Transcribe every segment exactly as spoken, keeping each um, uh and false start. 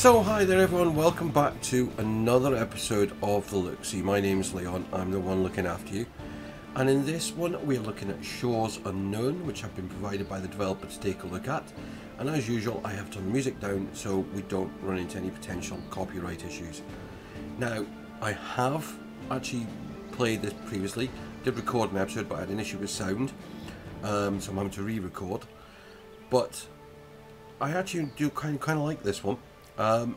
So hi there everyone, welcome back to another episode of The Look-See. My name's Leon, I'm the one looking after you. And in this one we're looking at Shores Unknown, which have been provided by the developer to take a look at. And as usual I have turned music down so we don't run into any potential copyright issues. Now, I have actually played this previously, did record an episode but I had an issue with sound, um, so I'm having to re-record. But I actually do kind of, kind of like this one. Um,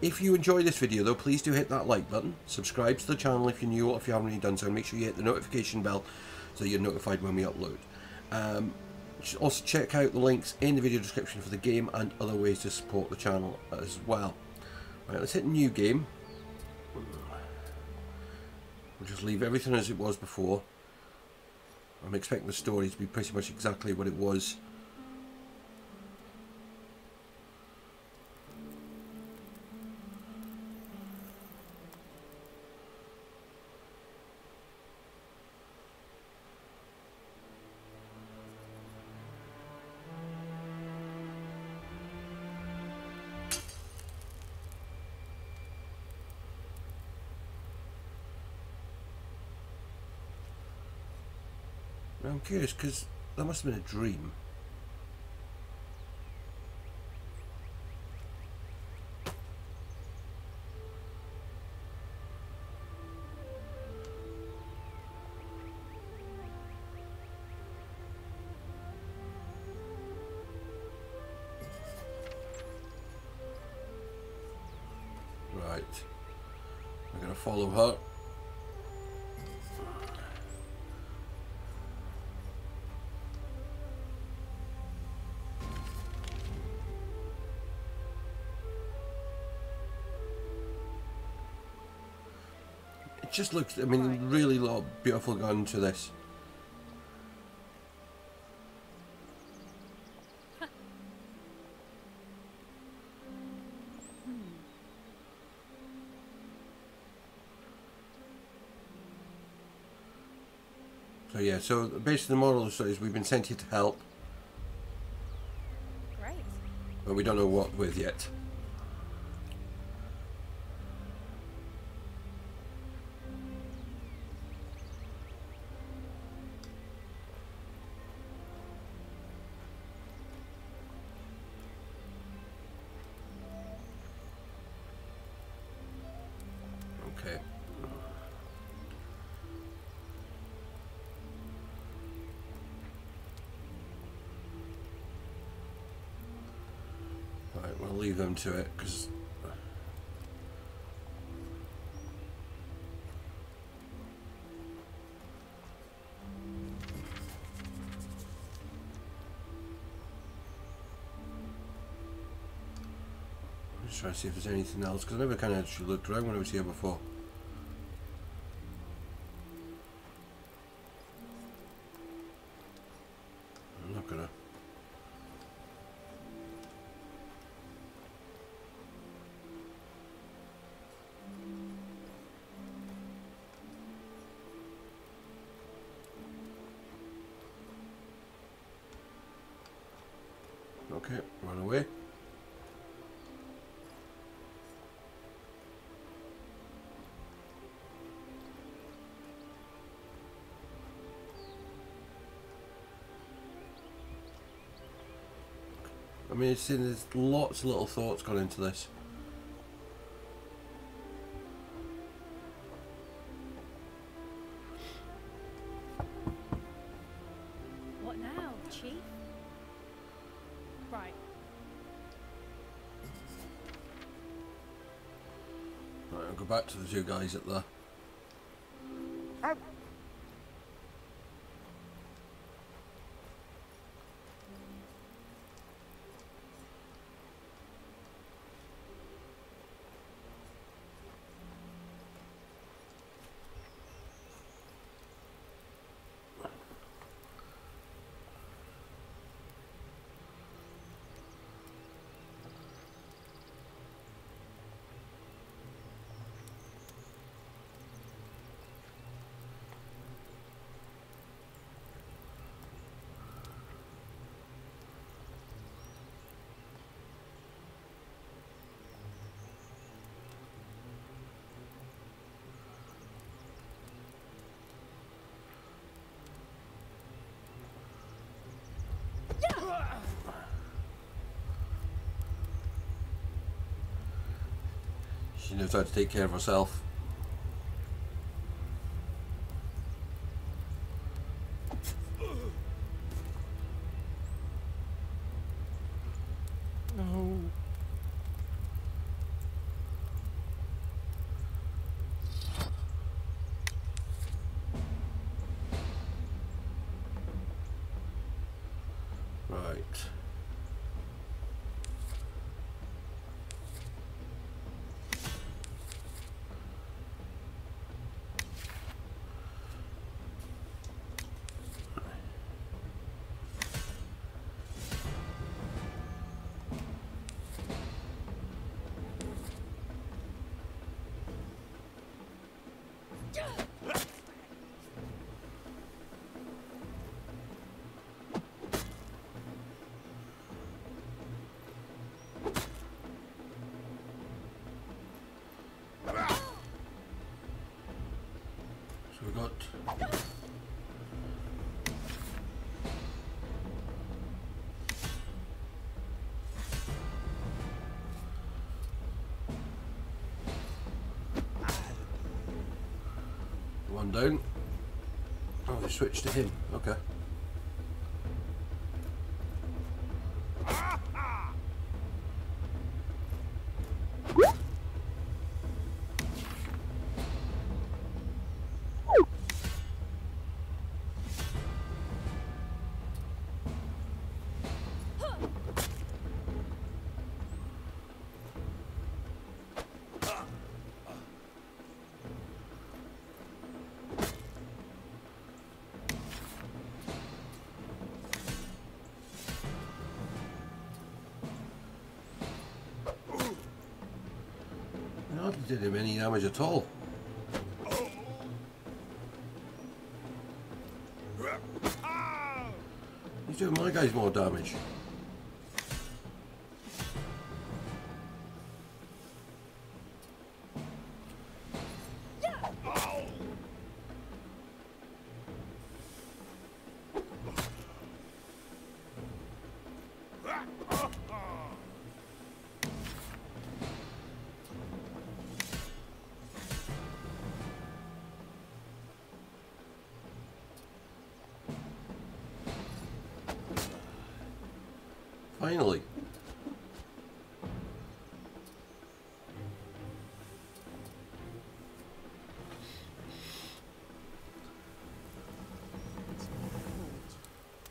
if you enjoy this video though, please do hit that like button, subscribe to the channel if you're new or if you haven't already done so, and make sure you hit the notification bell so you're notified when we upload. Um, also check out the links in the video description for the game and other ways to support the channel as well. Right, let's hit new game. We'll just leave everything as it was before. I'm expecting the story to be pretty much exactly what it was. I'm curious because that must have been a dream. Right. I'm going to follow her. Just looks, I mean, really lot of beautiful gun to this. So yeah, so basically the moral of the story is we've been sent here to help. Great. But we don't know what with yet. Right, we'll leave them to it because I'm just trying to see if there's anything else because I never kind of actually looked around when I was here before. Okay, run away. I mean, it's in, there's lots of little thoughts gone into this. What now, Chief? Right. Right, I'll go back to the two guys at the... Ow. She knows how to take care of herself. No. Right. One down. Oh, they switched to him. Okay. Did him any damage at all. He's doing my guys more damage. Finally.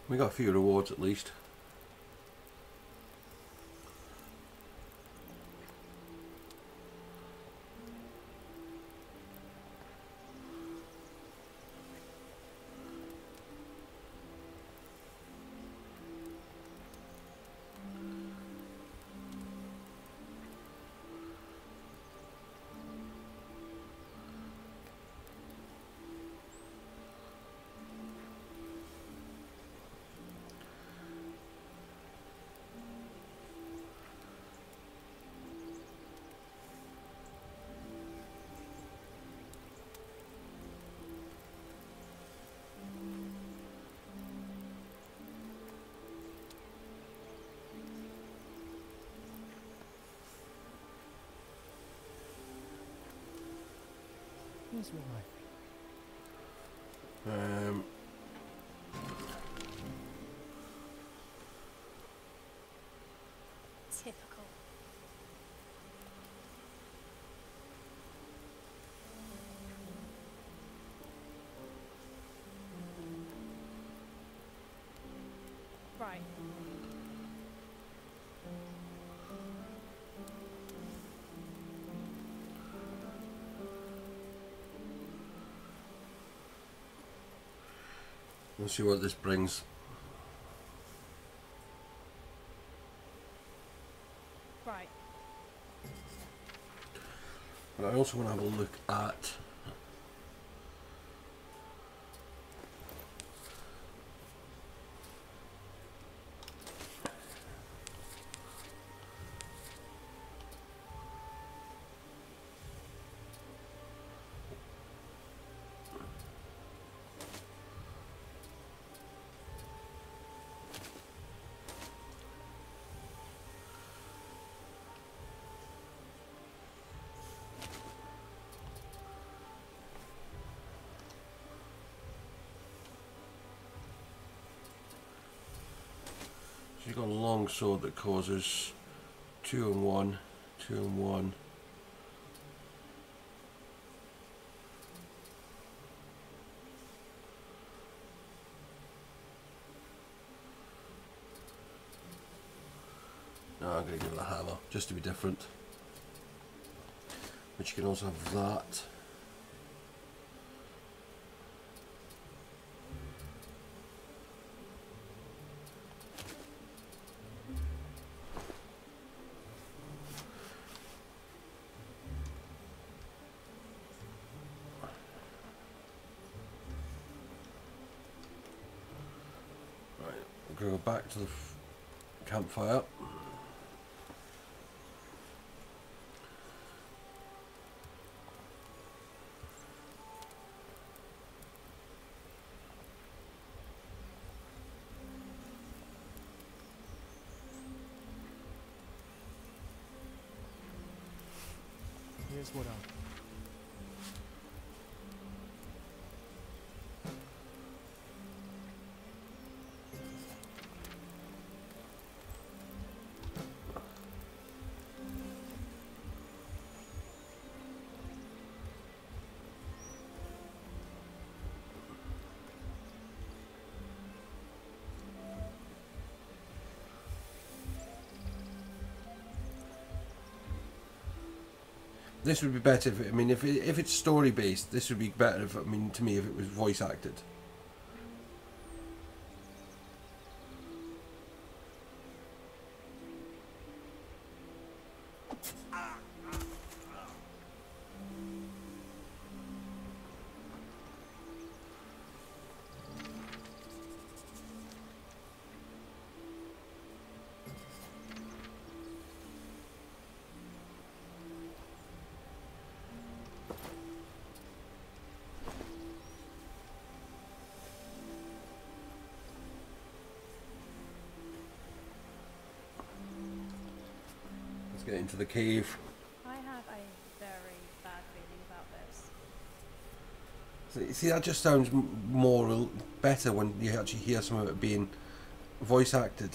We got a few rewards at least. Um, Typical. Right. We'll see what this brings. Right. But I also want to have a look at You've got a long sword that causes two and one, two and one. No, I'm going to give it a hammer just to be different. But you can also have that. Go back to the campfire. Here's what I'm. This would be better if, I mean, if, it, if it's story based, this would be better if, I mean, to me, if it was voice acted. Get into the cave. I have a very bad feeling about this. See, see that just sounds more better when you actually hear some of it being voice acted.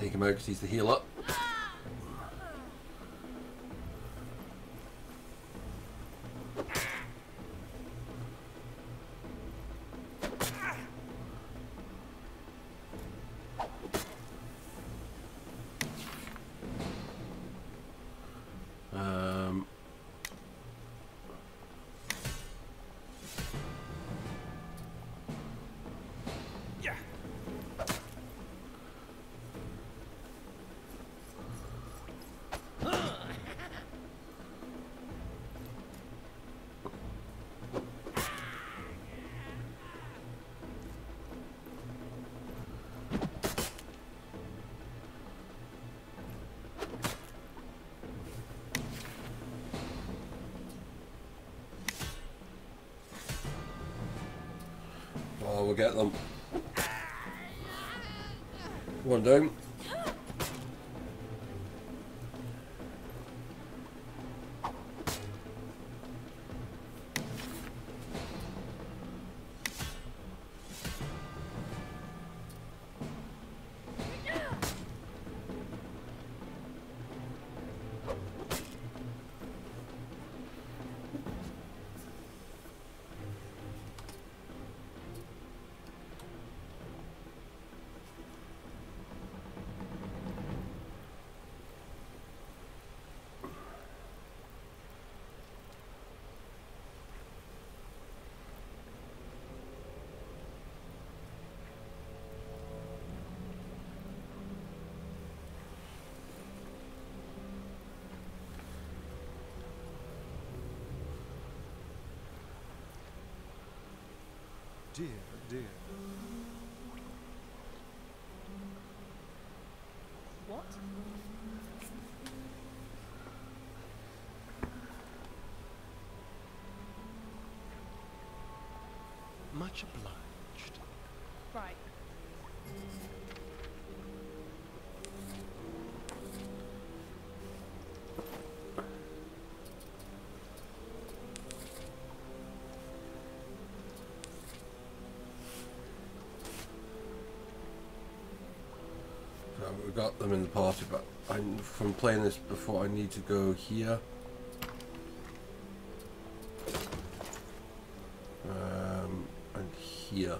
Take him out because he's the healer. We'll get them. One down. dear, dear. What? Much obliged. Right. We got them in the party, but I'm from playing this before. I need to go here. Um, and here.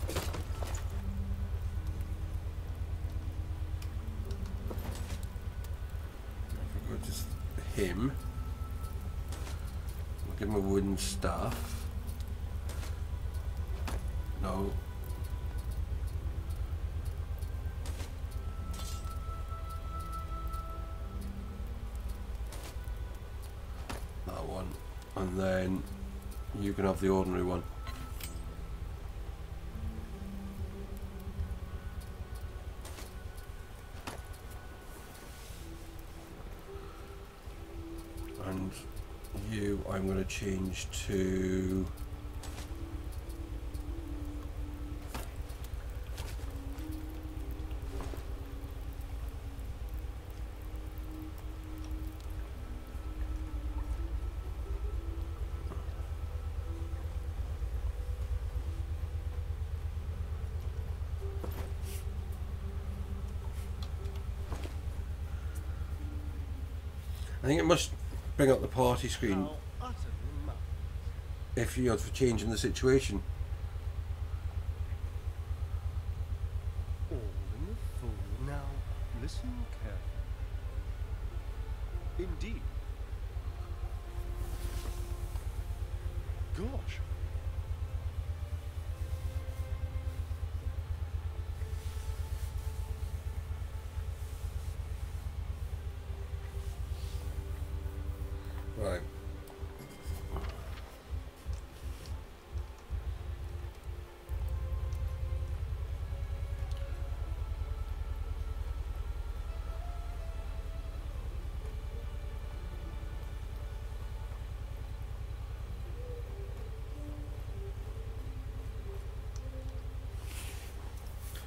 I can go to him. I'll give him a wooden staff. No. Then you can have the ordinary one. And you, I'm going to change to I think it must bring up the party screen if you're for changing the situation. All in the full now. Listen carefully. Indeed. Gosh. Right.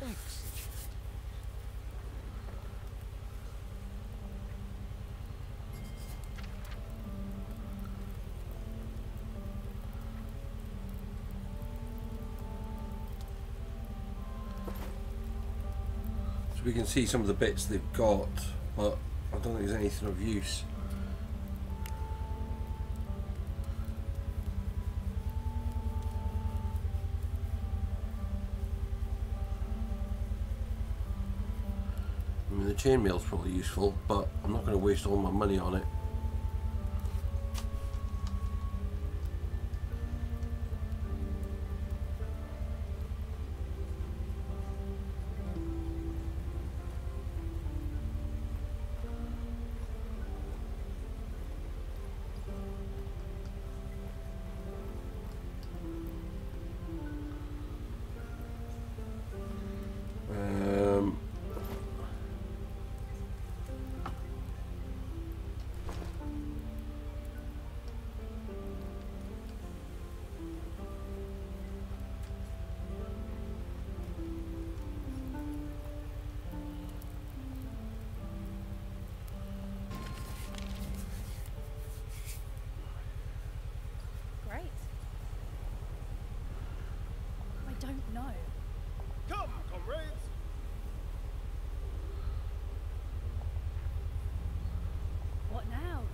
Thanks. We can see some of the bits they've got, but I don't think there's anything of use. I mean, the chainmail's probably useful, but I'm not going to waste all my money on it.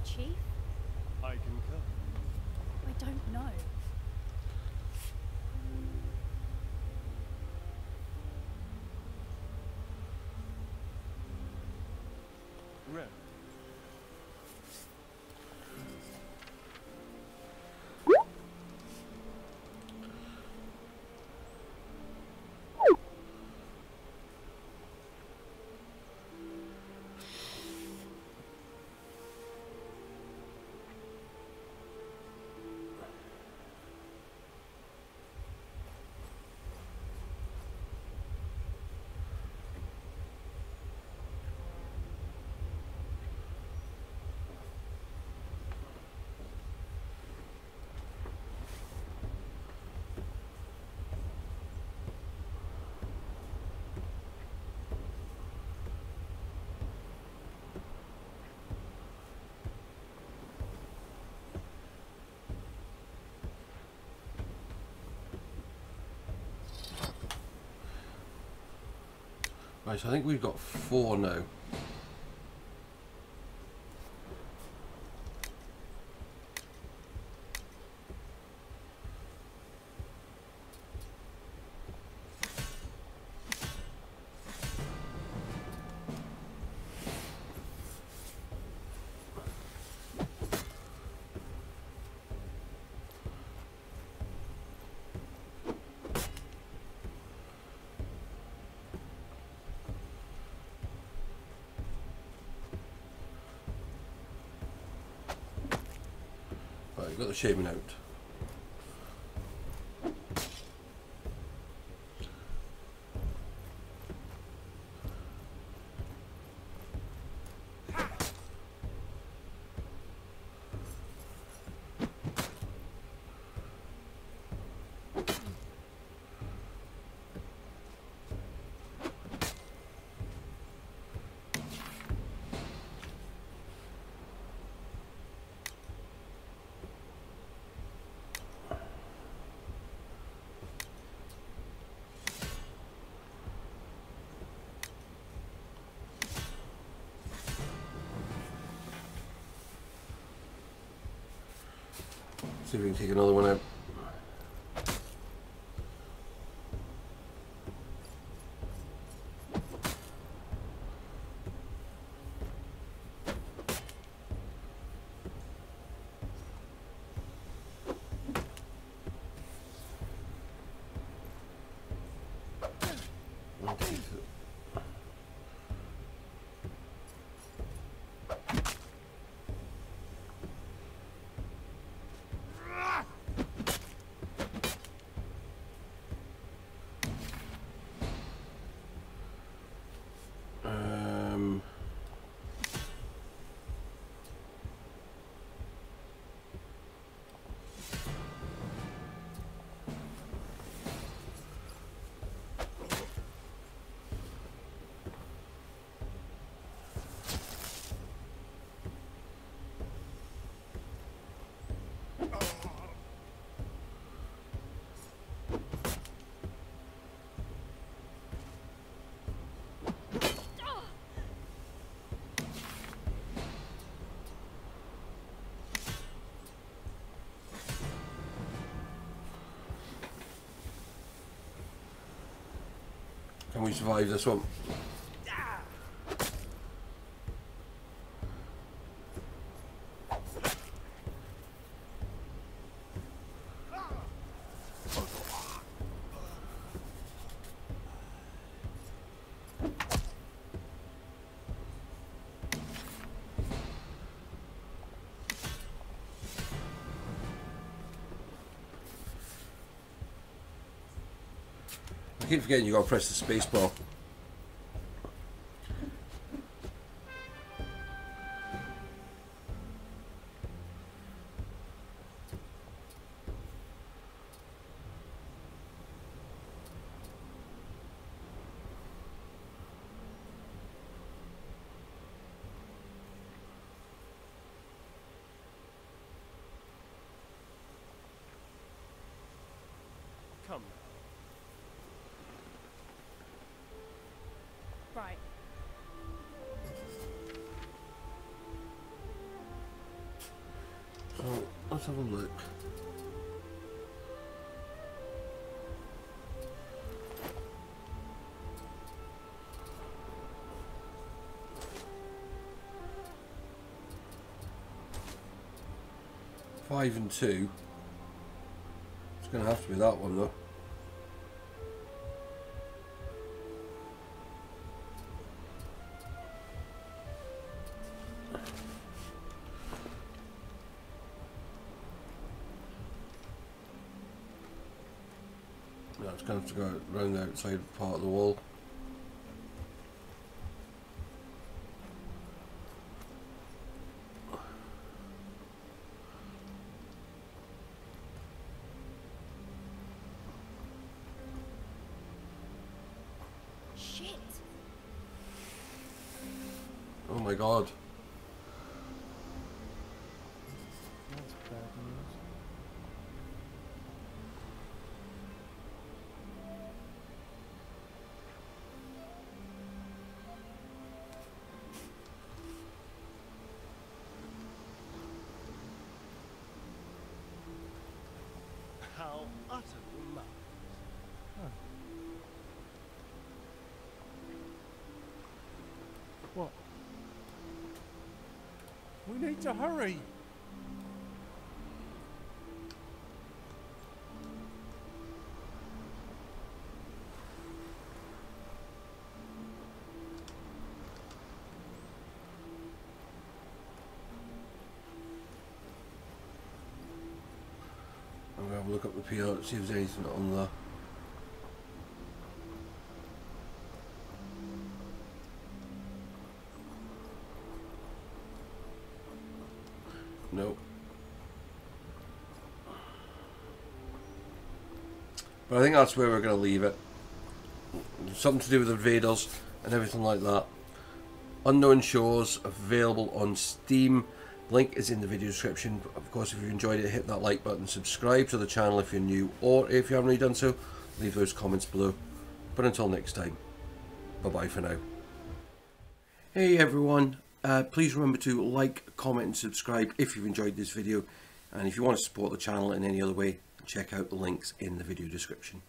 Chief? I can come. I don't know. Red. Right, so I think we've got four now. Got the shaving out. See if we can take another one out. Can we survive this one? I keep forgetting you gotta press the space bar. Let's have a look. Five and two. It's going to have to be that one though. Gonna have to go around the outside part of the wall. Shit. Oh my god. How utterly lovely. Huh. What? We need to hurry. Look up the P O, see if there's anything on there. Nope. But I think that's where we're going to leave it. Something to do with invaders and everything like that. Unknown Shores, available on Steam. Link is in the video description. Of course, if you enjoyed it, hit that like button, subscribe to the channel if you're new, or if you haven't already done so, leave those comments below. But until next time, bye-bye for now. Hey everyone, uh, please remember to like, comment and subscribe if you've enjoyed this video, and if you want to support the channel in any other way, check out the links in the video description.